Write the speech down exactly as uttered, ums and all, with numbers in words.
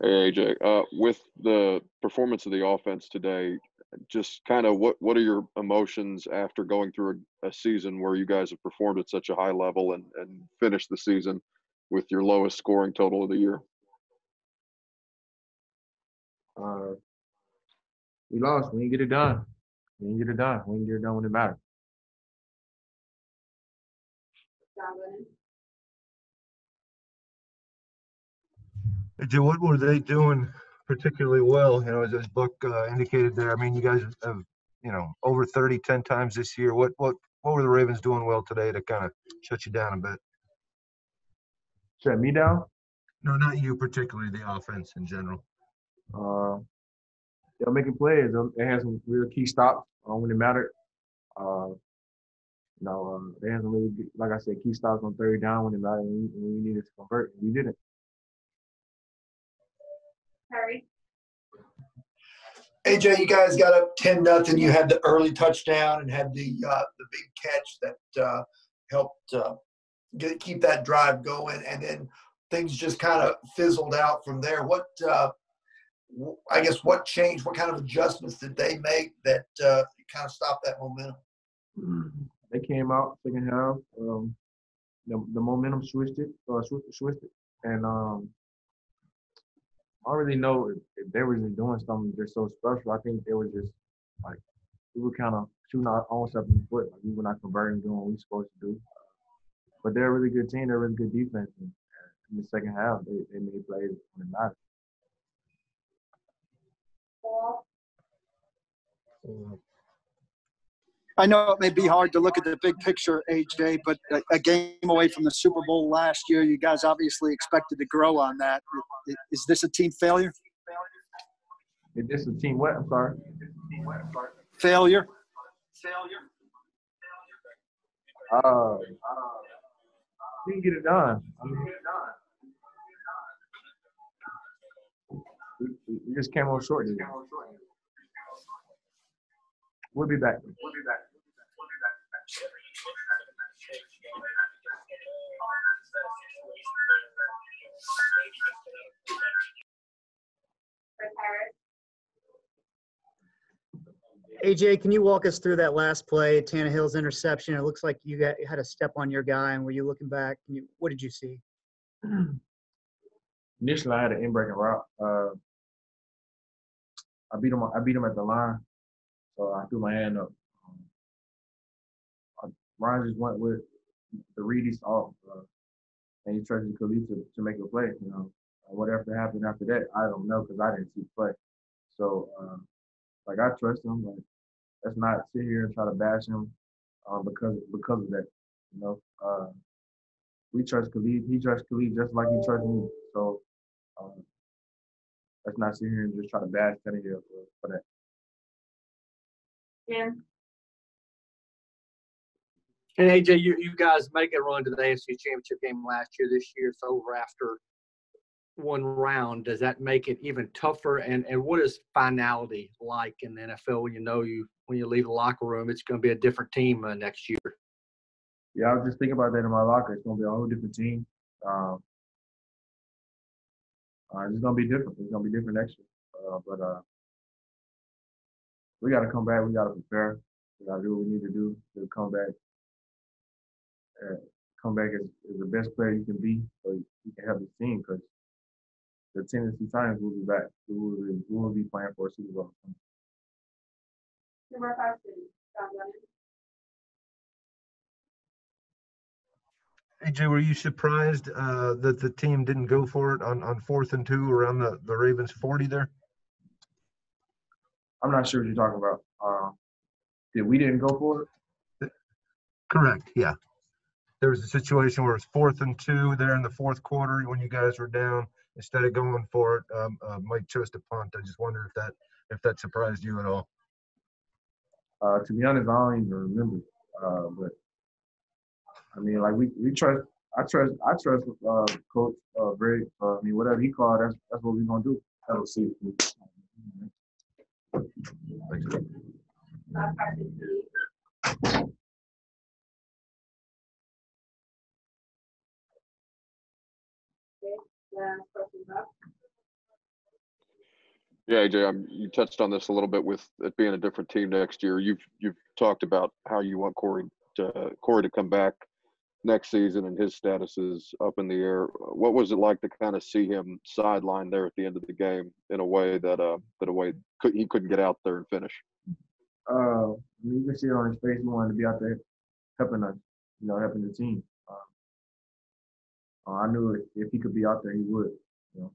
Hey, A J, uh, with the performance of the offense today, just kind of what, what are your emotions after going through a, a season where you guys have performed at such a high level and, and finished the season with your lowest scoring total of the year? Uh, we lost. We didn't get it done. We didn't get it done. We didn't get it done when it mattered. What were they doing particularly well? You know, as, as Buck uh, indicated there, I mean, you guys have, you know, over thirty ten times this year. What what what were the Ravens doing well today to kind of shut you down a bit? Shut me down? No, not you particularly. The offense in general. Uh, they're making plays. They had some real key stops uh, when it mattered. Uh, you know, um, they had some really, like I said, key stops on third down when it mattered, and we, we needed to convert. We didn't. Harry. A J, you guys got up ten nothing. You had the early touchdown and had the uh, the big catch that uh, helped uh, get, keep that drive going, and then things just kind of fizzled out from there. What uh, I guess what changed? What kind of adjustments did they make that uh, kind of stopped that momentum? Mm-hmm. They came out second half. Um, the, the momentum switched it, uh, switched, switched it, and. Um, I don't really know if, if they were just doing something just so special. I think they were just like, we were kind of shooting our own stuff in the foot. Like, we were not converting, doing what we were supposed to do. But they're a really good team. They're a really good defense. And in the second half, they, they made plays when it mattered. I know it may be hard to look at the big picture, A J, but a, a game away from the Super Bowl last year, you guys obviously expected to grow on that. Is this a team failure? Is this a team what? I'm sorry. Failure. Failure. Uh, uh, we didn't get it done. I mean, we, we just came on short. We'll be back. We'll be back. A J, can you walk us through that last play, Tannehill's interception? It looks like you got, had a step on your guy, and were you looking back? Can you, what did you see? Initially, I had an in-breaking route. Uh, I beat him. I beat him at the line. So I threw my hand up. Um, Ron just went with the Reedies off, uh, and he trusted Khalid to, to make a play. You know, uh, whatever happened after that, I don't know because I didn't see the play. So, uh, like I trust him. Like, let's not sit here and try to bash him uh, because because of that. You know, uh, we trust Khalid. He trusts Khalid just like he trusts me. So um, let's not sit here and just try to bash Kenny for, for that. Yeah. And A J, you, you guys make a run to the A F C Championship game last year. This year it's over after one round. Does that make it even tougher? And and what is finality like in the N F L when you know you when you leave the locker room, it's going to be a different team uh, next year? Yeah, I was just thinking about that in my locker. It's going to be a whole different team. Um, uh, it's going to be different. It's going to be different next year. Uh, but uh, we got to come back. We got to prepare. We got to do what we need to do to come back. Uh, come back as, as the best player you can be, so you, you can help the team. Because the Tennessee Titans will be back. We will be, we will be playing for a Super Bowl. Number five, A J, were you surprised uh, that the team didn't go for it on, on fourth and two around the, the Ravens forty there? I'm not sure what you're talking about. Uh, did we didn't go for it? Correct, yeah. There was a situation where it's fourth and two there in the fourth quarter when you guys were down. Instead of going for it, um, uh, Mike chose to punt. I just wonder if that if that surprised you at all. Uh, to be honest, I don't even remember. Uh, but I mean, like we, we trust. I trust. I trust uh, Coach uh, Brady. Uh, I mean, whatever he called, that's that's what we're gonna do. That'll see. Yeah, A J, I'm, you touched on this a little bit with it being a different team next year. You've you've talked about how you want Corey to uh, Corey to come back next season, and his status is up in the air. What was it like to kind of see him sidelined there at the end of the game in a way that uh that a way could, he couldn't get out there and finish? Uh, I mean, you can see it on his face. He wanted to be out there helping us, you know, helping the team. Uh, I knew if he could be out there, he would. You know,